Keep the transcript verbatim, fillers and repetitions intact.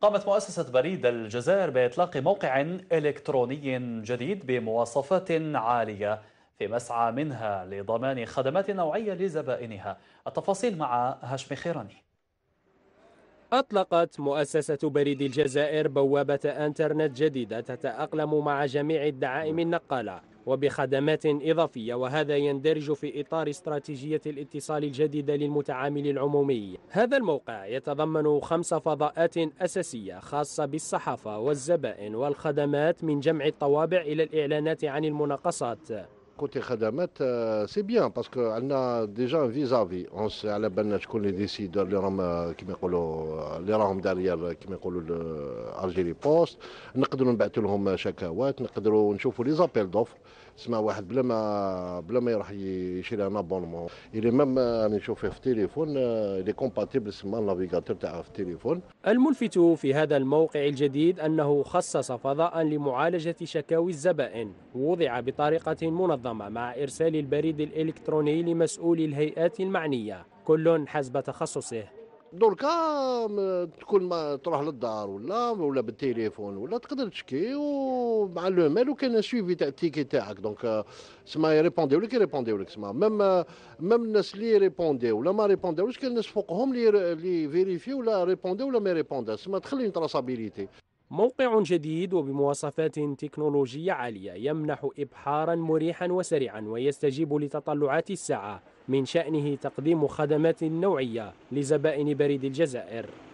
قامت مؤسسة بريد الجزائر بإطلاق موقع إلكتروني جديد بمواصفات عالية في مسعى منها لضمان خدمات نوعية لزبائنها. التفاصيل مع هاشمي خيراني. أطلقت مؤسسة بريد الجزائر بوابة إنترنت جديدة تتأقلم مع جميع الدعائم النقالة وبخدمات إضافية، وهذا يندرج في إطار استراتيجية الاتصال الجديدة للمتعامل العمومي. هذا الموقع يتضمن خمس فضاءات أساسية خاصة بالصحافة والزبائن والخدمات، من جمع الطوابع إلى الإعلانات عن المناقصات. كوتي خدمات سي بيان باسكو عندنا ديجا فيزافي اونس على بالنا شكون لي ديسيدور اللي راهم كيما يقولوا اللي راهم داريال كيما يقولوا الجيري بوست، نقدروا نبعثوا لهم شكاوات، نقدروا نشوفوا لي زابيل دوفر. سمع واحد بلا ما بلا ما يروح يشري ان ابونمون اللي ميم راني نشوف في التليفون لي كومباتيبل سما النافيغاتور تاعها في التليفون. الملفت في هذا الموقع الجديد انه خصص فضاء لمعالجه شكاوي الزبائن ووضع بطريقه منظمه مع إرسال البريد الإلكتروني لمسؤولي الهيئات المعنية كل حسب تخصصه. دركا تكون ما تروح للدار ولا ولا بالتليفون ولا تقدر تشكي ومع لو ميل وكاين سويفي تاع التيكي تاعك، دونك سما يريبونديو لك يريبونديو لك سما ميم ميم الناس اللي يريبونديو ولا ما يريبونديوش كاين ناس فوقهم اللي اللي فيريفيو ولا يريبونديو ولا ما يريبونداش، سما تخلي تراسابيليتي. موقع جديد وبمواصفات تكنولوجية عالية يمنح إبحارا مريحا وسريعا ويستجيب لتطلعات الساعة، من شأنه تقديم خدمات نوعية لزبائن بريد الجزائر.